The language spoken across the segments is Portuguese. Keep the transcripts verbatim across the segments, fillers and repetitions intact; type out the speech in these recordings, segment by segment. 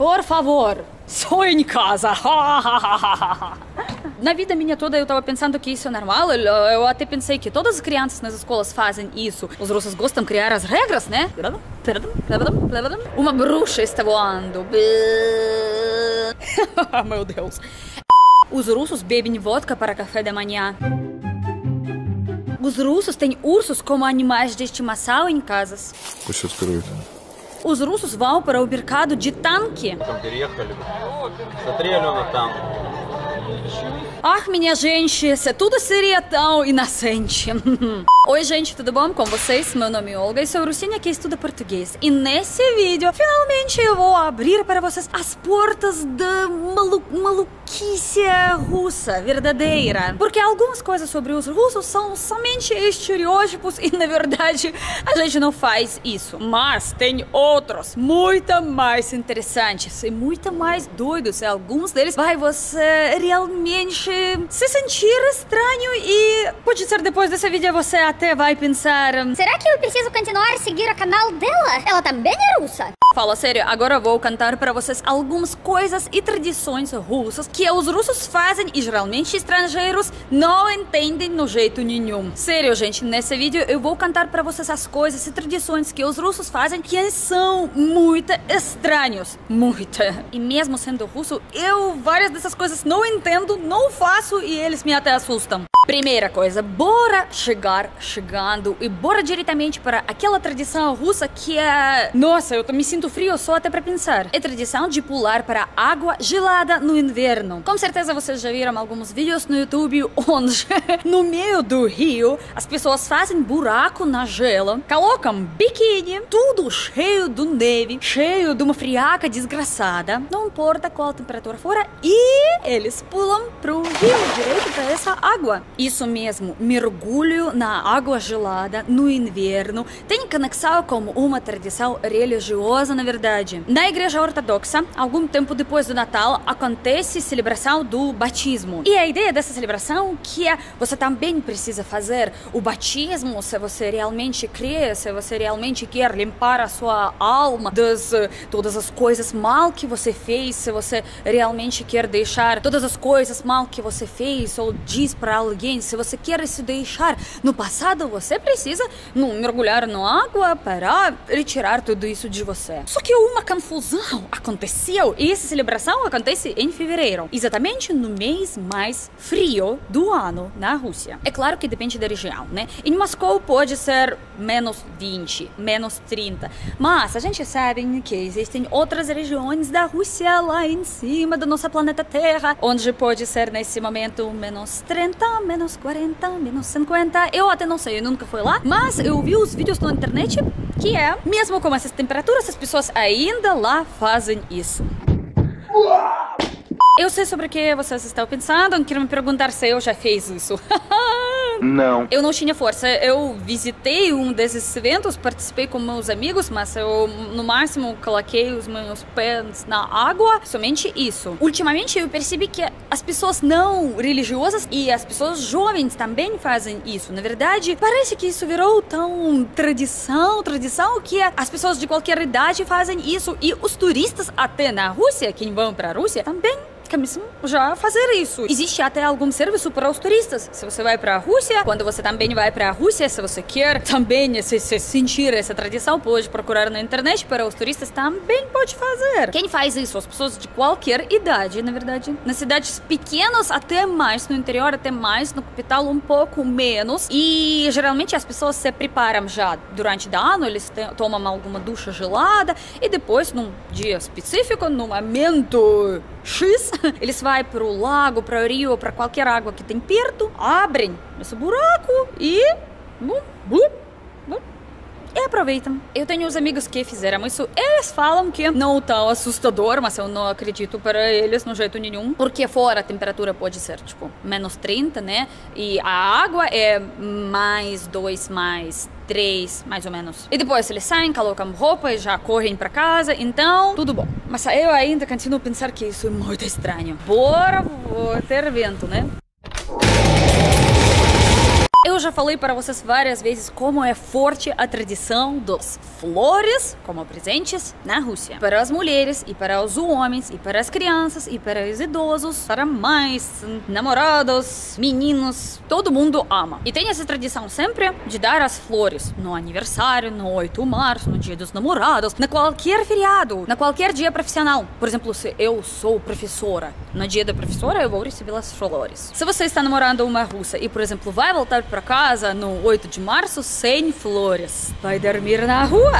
Por favor, só em casa. Na vida minha toda eu estava pensando que isso é normal. Eu até pensei que todas as crianças nas escolas fazem isso. Os russos gostam de criar as regras, né? Uma bruxa está voando. Meu Deus. Os russos bebem vodka para café da manhã. Os russos têm ursos como animais de estimação em casas. Os russos vão para o mercado de tanque. Ah, minha gente, isso tudo seria tão inocente. Oi, gente, tudo bom com vocês? Meu nome é Olga e sou russinha que estuda português. E nesse vídeo, finalmente eu vou abrir para vocês as portas da malu maluquice russa verdadeira. Porque algumas coisas sobre os russos são somente estereótipos e, na verdade, a gente não faz isso. Mas tem outros muito mais interessantes e muito mais doidos. E alguns deles vai você realmente se sentir estranho e pode ser depois desse vídeo você até vai pensar: será que eu preciso continuar a seguir o canal dela? Ela também é russa? Fala sério, agora eu vou cantar para vocês algumas coisas e tradições russas que os russos fazem e geralmente estrangeiros não entendem no jeito nenhum. Sério, gente, nesse vídeo eu vou cantar para vocês as coisas e tradições que os russos fazem que são muito estranhos, muito. E mesmo sendo russo, eu várias dessas coisas não entendo, não faço e eles me até assustam. Primeira coisa, bora chegar chegando e bora diretamente para aquela tradição russa que é... Nossa, eu me sinto frio só até para pensar. É tradição de pular para água gelada no inverno. Com certeza vocês já viram alguns vídeos no YouTube onde no meio do rio as pessoas fazem buraco na gela, colocam biquíni, tudo cheio de neve, cheio de uma friaca desgraçada, não importa qual a temperatura fora, e eles pulam pro rio direto para essa água. Isso mesmo, mergulho na água gelada no inverno tem conexão como uma tradição religiosa, na verdade. Na Igreja Ortodoxa, algum tempo depois do Natal, acontece a celebração do batismo. E a ideia dessa celebração que é você também precisa fazer o batismo se você realmente crê, se você realmente quer limpar a sua alma das todas as coisas mal que você fez, se você realmente quer deixar todas as coisas mal que você fez ou diz para alguém. Se você quer se deixar no passado, você precisa não, mergulhar na água para retirar tudo isso de você. Só que uma confusão aconteceu e essa celebração acontece em fevereiro, exatamente no mês mais frio do ano na Rússia. É claro que depende da região, né? Em Moscou pode ser menos vinte, menos trinta, mas a gente sabe que existem outras regiões da Rússia lá em cima do nosso planeta Terra, onde pode ser nesse momento menos trinta, menos quarenta, menos cinquenta, eu até não sei, eu nunca fui lá, mas eu vi os vídeos na internet que é, mesmo com essas temperaturas, as pessoas ainda lá fazem isso. Eu sei sobre o que vocês estão pensando, quero me perguntar se eu já fiz isso. Não. Eu não tinha força. Eu visitei um desses eventos, participei com meus amigos, mas eu, no máximo, coloquei os meus pés na água. Somente isso. Ultimamente, eu percebi que as pessoas não religiosas e as pessoas jovens também fazem isso. Na verdade, parece que isso virou tão tradição, tradição, que as pessoas de qualquer idade fazem isso. E os turistas até na Rússia, quem vão para a Rússia, também começam já a fazer isso. Existe até algum serviço para os turistas. Se você vai para a Rússia, quando você também vai para a Rússia, se você quer também se, se sentir essa tradição, pode procurar na internet para os turistas, também pode fazer. Quem faz isso? As pessoas de qualquer idade, na verdade. Nas cidades pequenas até mais, no interior até mais, no capital um pouco menos. E geralmente as pessoas se preparam já durante o ano, eles tomam alguma ducha gelada e depois, num dia específico, num momento X, eles vão para o lago, para o rio, para qualquer água que tem perto, abrem esse buraco e... e aproveitam. Eu tenho uns amigos que fizeram isso. Eles falam que não é tão assustador, mas eu não acredito para eles no jeito nenhum. Porque fora a temperatura pode ser, tipo, menos trinta, né? E a água é mais dois, mais três, mais ou menos. E depois eles saem, colocam roupa e já correm para casa. Então, tudo bom. Mas eu ainda continuo a pensar que isso é muito estranho. Bora ter vento, né? Eu já falei para vocês várias vezes como é forte a tradição dos flores como presentes na Rússia. Para as mulheres, e para os homens, e para as crianças, e para os idosos, para mães, namorados, meninos, todo mundo ama. E tem essa tradição sempre de dar as flores no aniversário, no oito de março, no dia dos namorados, na qualquer feriado, na qualquer dia profissional. Por exemplo, se eu sou professora, no dia da professora eu vou receber as flores. Se você está namorando uma russa e, por exemplo, vai voltar para casa no oito de março sem flores, vai dormir na rua.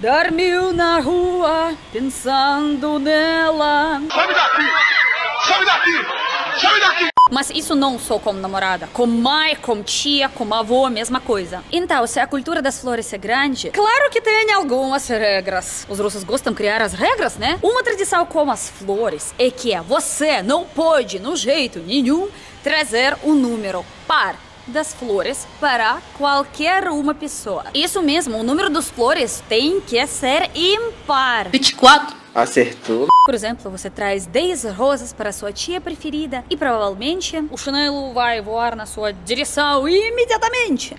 Dormiu na rua pensando nela. Sobe daqui! Sobe daqui! Sobe daqui! Mas isso não só como namorada, como mãe, como tia, como avô, mesma coisa. Então, se a cultura das flores é grande, claro que tem algumas regras. Os russos gostam de criar as regras, né? Uma tradição como as flores é que você não pode, no jeito nenhum, trazer o número par das flores para qualquer uma pessoa. Isso mesmo, o número das flores tem que ser ímpar. vinte e quatro. Acertou. Por exemplo, você traz dez rosas para sua tia preferida e provavelmente o chinelo vai voar na sua direção imediatamente.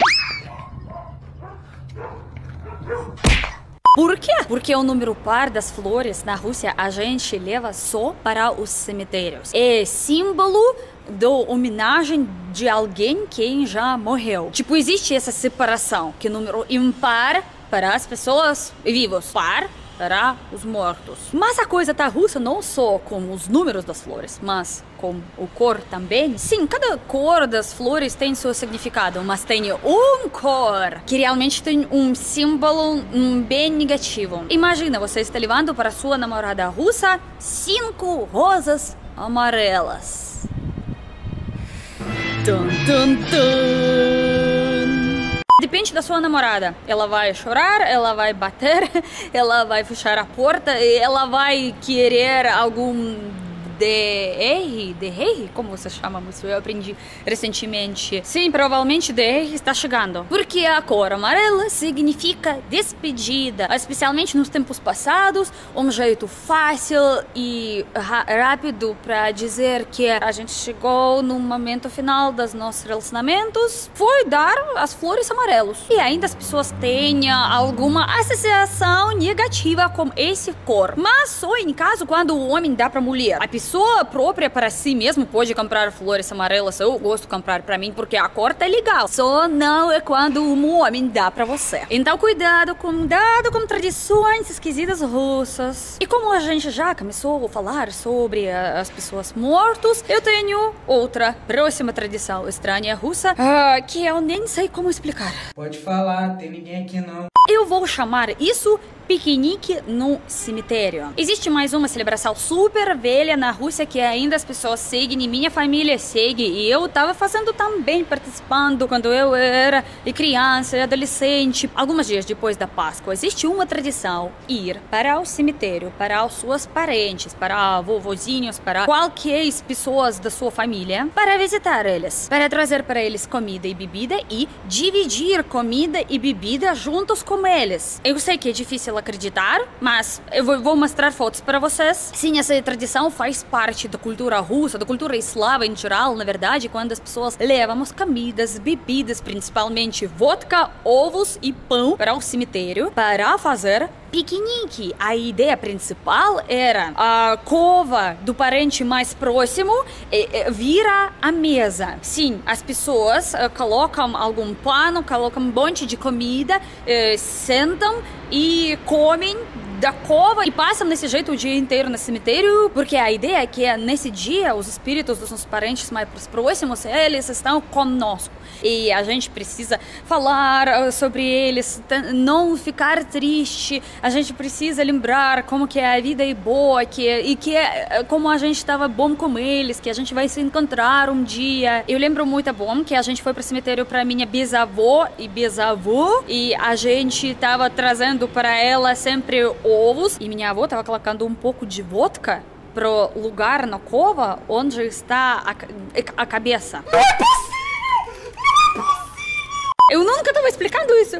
Por quê? Porque o número par das flores na Rússia a gente leva só para os cemitérios. É símbolo da homenagem de alguém que já morreu. Tipo, existe essa separação, que número ímpar para as pessoas vivas, par para os mortos. Mas a coisa tá russa não só com os números das flores, mas com o cor também. Sim, cada cor das flores tem seu significado, mas tem um cor que realmente tem um símbolo bem negativo. Imagina, você está levando para sua namorada russa cinco rosas amarelas. Tum, tum, tum. Depende da sua namorada, ela vai chorar, ela vai bater, ela vai fechar a porta, ela vai querer algum D R, D R, como você chama isso, eu aprendi recentemente. Sim, provavelmente D R está chegando, porque a cor amarela significa despedida, especialmente nos tempos passados, um jeito fácil e rápido para dizer que a gente chegou no momento final dos nossos relacionamentos, foi dar as flores amarelas. E ainda as pessoas têm alguma associação negativa com esse cor, mas só em caso quando o homem dá para a mulher. A pessoa própria para si mesmo pode comprar flores amarelas, eu gosto de comprar para mim porque a cor tá legal, só não é quando um homem dá para você. Então cuidado, cuidado com tradições esquisitas russas. E como a gente já começou a falar sobre as pessoas mortas, eu tenho outra próxima tradição estranha russa, uh, que eu nem sei como explicar. Pode falar, tem ninguém aqui não. Eu vou chamar isso piquenique no cemitério. Existe mais uma celebração super velha na Rússia que ainda as pessoas seguem e minha família segue. E eu tava fazendo também, participando quando eu era criança e adolescente. Alguns dias depois da Páscoa, existe uma tradição ir para o cemitério, para os seus parentes, para vovozinhos, para qualquer pessoas da sua família, para visitar eles, para trazer para eles comida e bebida e dividir comida e bebida juntos com eles. Eu sei que é difícil acreditar, mas eu vou mostrar fotos para vocês. Sim, essa tradição faz parte da cultura russa, da cultura eslava em geral, na verdade, quando as pessoas levam comidas, bebidas, principalmente vodka, ovos e pão para o cemitério para fazer piquenique. A ideia principal era a cova do parente mais próximo vira a mesa. Sim, as pessoas colocam algum pano, colocam um monte de comida, sentam e comem da cova e passam nesse jeito o dia inteiro no cemitério, porque a ideia é que nesse dia os espíritos dos nossos parentes mais próximos, eles estão conosco e a gente precisa falar sobre eles, não ficar triste, a gente precisa lembrar como que a vida é boa que, e que como a gente estava bom com eles, que a gente vai se encontrar um dia. Eu lembro muito bom que a gente foi para o cemitério para minha bisavó e bisavô e a gente estava trazendo para ela sempre ovos e minha avó estava colocando um pouco de vodka pro lugar na cova onde está a, a cabeça. Eu nunca estava explicando isso.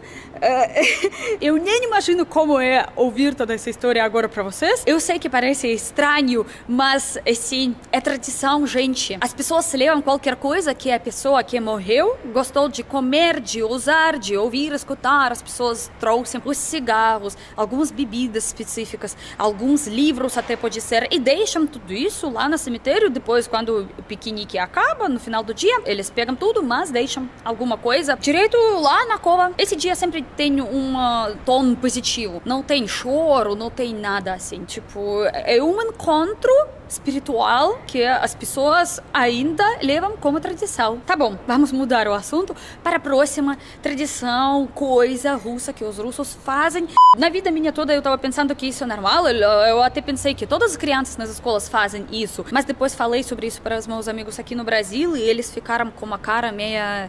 Eu nem imagino como é ouvir toda essa história agora pra vocês. Eu sei que parece estranho, mas assim, é tradição, gente. As pessoas levam qualquer coisa que a pessoa que morreu gostou de comer, de usar, de ouvir, escutar. As pessoas trouxem os cigarros, algumas bebidas específicas, alguns livros até pode ser, e deixam tudo isso lá no cemitério. Depois, quando o piquenique acaba, no final do dia, eles pegam tudo, mas deixam alguma coisa direito lá na cova. Esse dia sempre tem um tom positivo. Não tem choro, não tem nada assim. Tipo, é um encontro espiritual que as pessoas ainda levam como tradição. Tá bom, vamos mudar o assunto para a próxima tradição, coisa russa que os russos fazem. Na vida minha toda eu tava pensando que isso é normal, eu até pensei que todas as crianças nas escolas fazem isso, mas depois falei sobre isso para os meus amigos aqui no Brasil e eles ficaram com uma cara meia...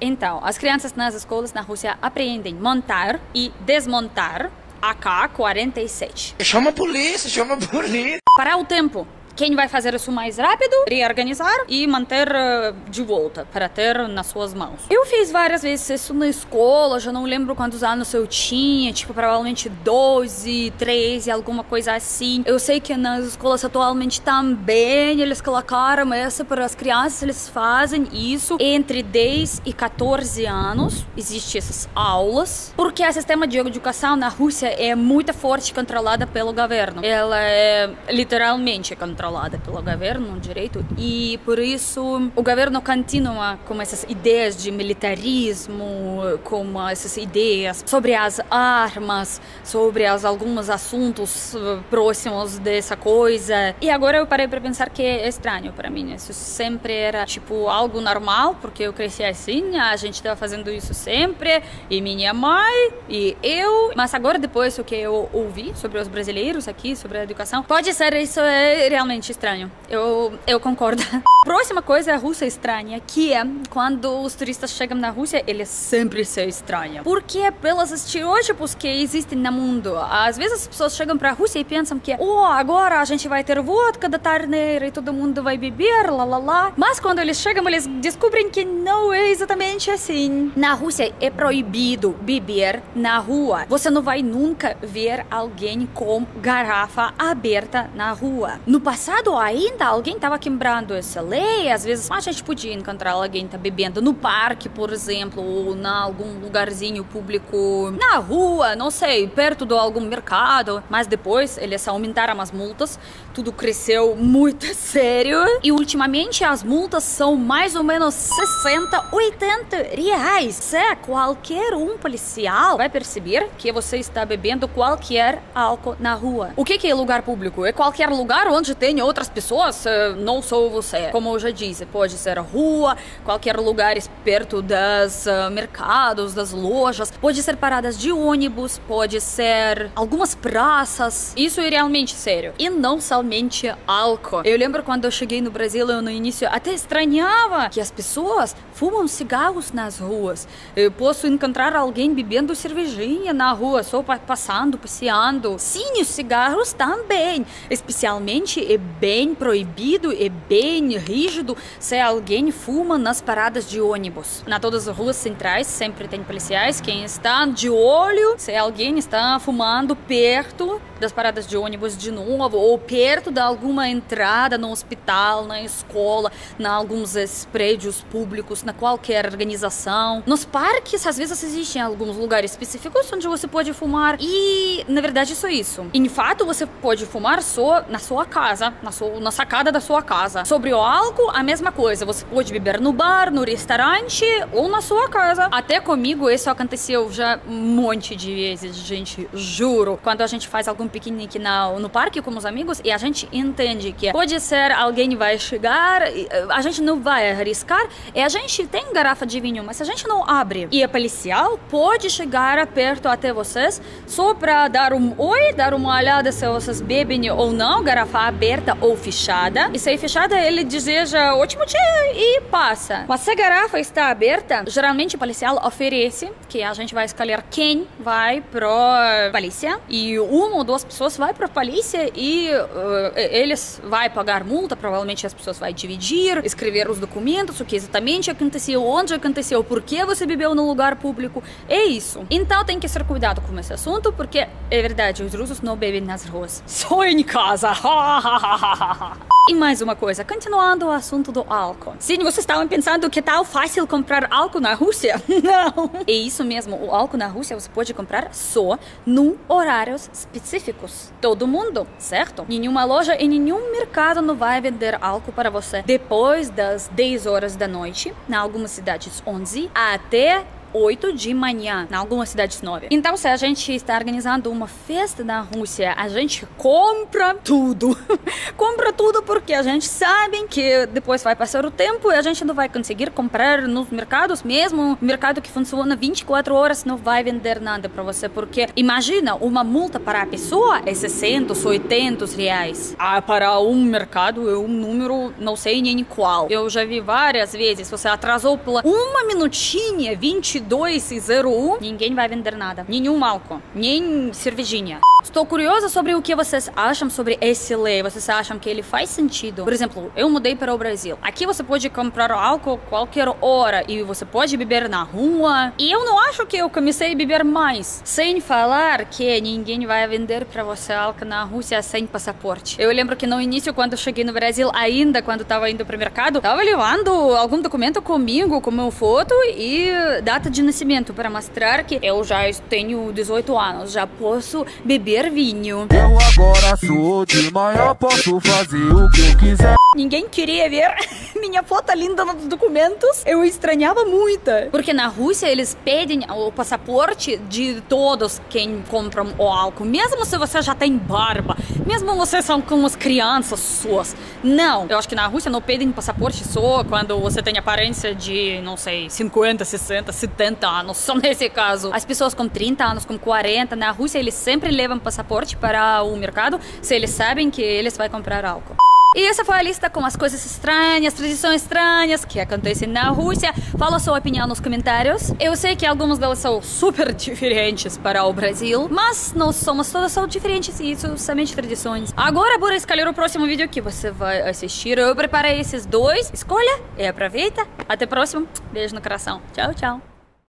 Então, as crianças nas escolas na Rússia aprendem montar e desmontar A K quarenta e sete. Chama a polícia, chama a polícia. Parar o tempo. Quem vai fazer isso mais rápido, reorganizar e manter de volta, para ter nas suas mãos. Eu fiz várias vezes isso na escola, já não lembro quantos anos eu tinha, tipo, provavelmente doze, treze, alguma coisa assim. Eu sei que nas escolas atualmente também eles colocaram essa para as crianças, eles fazem isso entre dez e quatorze anos, existem essas aulas, porque o sistema de educação na Rússia é muito forte, controlada pelo governo. Ela é literalmente controlada. controlada pelo governo direito, e por isso o governo continua com essas ideias de militarismo, com essas ideias sobre as armas, sobre as, alguns assuntos próximos dessa coisa. E agora eu parei para pensar que é estranho para mim, isso sempre era tipo algo normal, porque eu cresci assim, a gente estava fazendo isso sempre, e minha mãe e eu, mas agora depois o que eu ouvi sobre os brasileiros aqui, sobre a educação, pode ser isso é realmente estranho. Eu, eu concordo. Próxima coisa russa estranha, que é quando os turistas chegam na Rússia, eles sempre são estranhos. Porque pelos estereótipos que existem no mundo, às vezes as pessoas chegam pra Rússia e pensam que oh, agora a gente vai ter vodka da torneira e todo mundo vai beber, lá, lá, lá. Mas quando eles chegam, eles descobrem que não é exatamente assim. Na Rússia é proibido beber na rua. Você não vai nunca ver alguém com garrafa aberta na rua. No passado ainda alguém estava quebrando essa lei, às vezes a gente podia encontrar alguém que tá bebendo no parque, por exemplo, ou em algum lugarzinho público, na rua, não sei, perto de algum mercado, mas depois eles aumentaram as multas, tudo cresceu muito sério, e ultimamente as multas são mais ou menos sessenta, oitenta reais. Se qualquer um policial vai perceber que você está bebendo qualquer álcool na rua. O que que é lugar público? É qualquer lugar onde tem outras pessoas, não sou você. Como eu já disse, pode ser a rua, qualquer lugar perto dos mercados, das lojas, pode ser paradas de ônibus, pode ser algumas praças. Isso é realmente sério. E não somente álcool. Eu lembro quando eu cheguei no Brasil, eu no início até estranhava que as pessoas fumam cigarros nas ruas. Eu posso encontrar alguém bebendo cervejinha na rua, só passando, passeando. Sim, os cigarros também. Especialmente é bem proibido, é bem rígido se alguém fuma nas paradas de ônibus. Na todas as ruas centrais sempre tem policiais que estão de olho se alguém está fumando perto das paradas de ônibus de novo, ou perto de alguma entrada no hospital, na escola, em alguns prédios públicos, na qualquer organização. Nos parques, às vezes, existem alguns lugares específicos onde você pode fumar e, na verdade, só isso. Em fato, você pode fumar só na sua casa. Casa, na, sua, na sacada da sua casa. Sobre o álcool, a mesma coisa. Você pode beber no bar, no restaurante ou na sua casa. Até comigo isso aconteceu já um monte de vezes, gente, juro. Quando a gente faz algum piquenique na, no parque com os amigos e a gente entende que pode ser alguém vai chegar, a gente não vai arriscar, e a gente tem garrafa de vinho, mas a gente não abre. E a policial pode chegar perto até vocês só para dar um oi, dar uma olhada se vocês bebem ou não, garrafa aberta ou fechada, e se é fechada ele deseja ótimo dia e passa. Mas se a garrafa está aberta, geralmente o policial oferece que a gente vai escolher quem vai para a polícia, e uma ou duas as pessoas vai para a polícia e uh, eles vão pagar multa, provavelmente as pessoas vão dividir, escrever os documentos, o que exatamente aconteceu, onde aconteceu, por que você bebeu no lugar público, é isso. Então tem que ser cuidado com esse assunto, porque é verdade, os russos não bebem nas ruas, só em casa. E mais uma coisa, continuando o assunto do álcool. Se vocês estavam pensando que tal fácil comprar álcool na Rússia, não. É isso mesmo, o álcool na Rússia você pode comprar só num horários específicos. Todo mundo, certo? Nenhuma loja e nenhum mercado não vai vender álcool para você depois das dez horas da noite, na algumas cidades onze, até oito de manhã, na algumas cidades nove. Então, se a gente está organizando uma festa na Rússia, a gente compra tudo. Compra tudo porque a gente sabe que depois vai passar o tempo e a gente não vai conseguir comprar nos mercados mesmo. Mercado que funciona vinte e quatro horas não vai vender nada para você, porque imagina, uma multa para a pessoa é seiscentos, oitocentos reais. Ah, para um mercado é um número não sei nem qual. Eu já vi várias vezes, você atrasou pela uma minutinha, vinte e dois e zero um, ninguém vai vender nada. Nenhum álcool, nem cervejinha. Estou curiosa sobre o que vocês acham sobre esse lei. Vocês acham que ele faz sentido? Por exemplo, eu mudei para o Brasil. Aqui você pode comprar álcool qualquer hora e você pode beber na rua. E eu não acho que eu comecei a beber mais. Sem falar que ninguém vai vender para você álcool na Rússia sem passaporte. Eu lembro que no início, quando eu cheguei no Brasil, ainda quando estava indo para o mercado, estava levando algum documento comigo, com meu foto e data de nascimento, para mostrar que eu já tenho dezoito anos, já posso beber vinho. Eu agora sou de maior, posso fazer o que eu quiser. Ninguém queria ver minha foto linda nos documentos. Eu estranhava muito. Porque na Rússia eles pedem o passaporte de todos quem compram o álcool. Mesmo se você já tem barba. Mesmo vocês são com as crianças suas. Não. Eu acho que na Rússia não pedem passaporte só quando você tem aparência de, não sei, cinquenta, sessenta, setenta anos. Só nesse caso. As pessoas com trinta anos, com quarenta, na Rússia eles sempre levam passaporte para o mercado se eles sabem que eles vão comprar álcool. E essa foi a lista com as coisas estranhas, tradições estranhas que acontecem na Rússia. Fala sua opinião nos comentários. Eu sei que algumas delas são super diferentes para o Brasil, mas nós somos todas são diferentes e isso somente tradições. Agora bora escolher o próximo vídeo que você vai assistir. Eu preparei esses dois. Escolha e aproveita. Até o próximo. Beijo no coração. Tchau, tchau.